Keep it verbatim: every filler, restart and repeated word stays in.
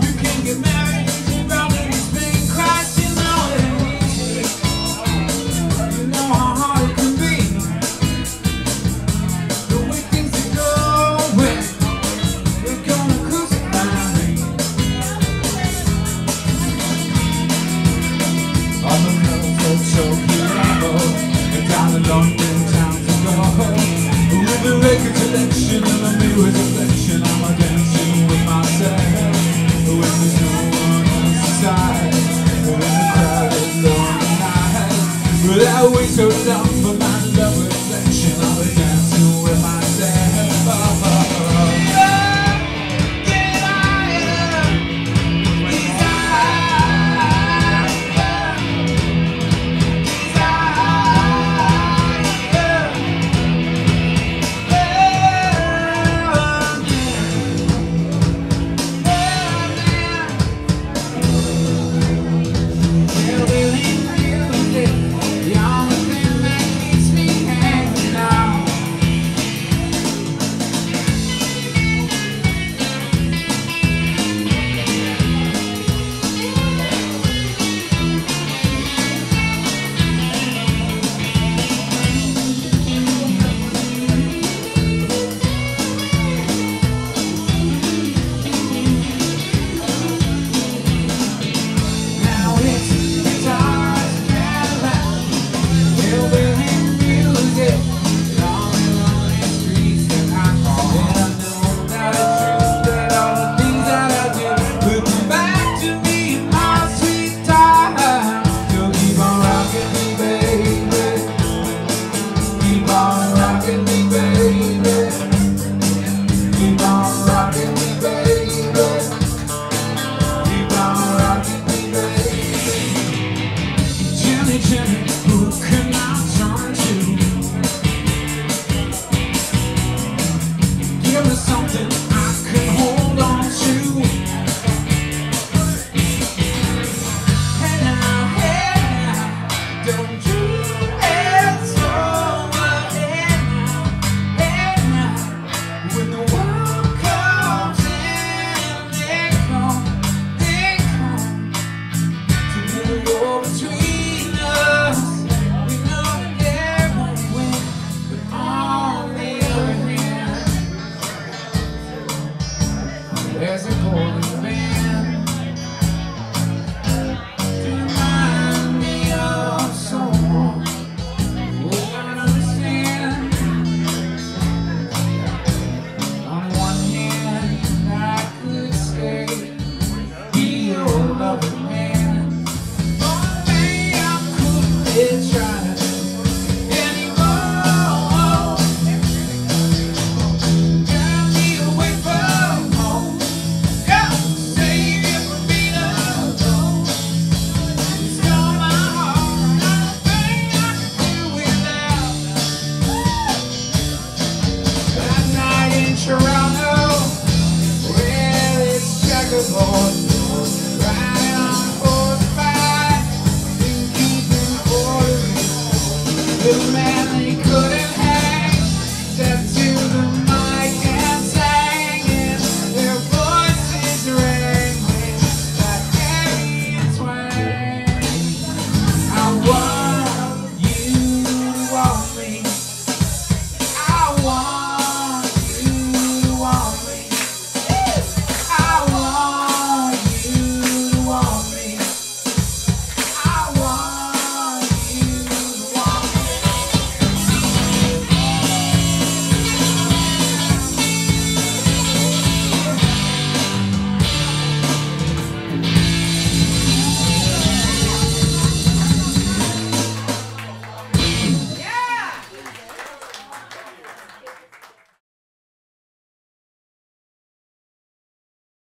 You can get married.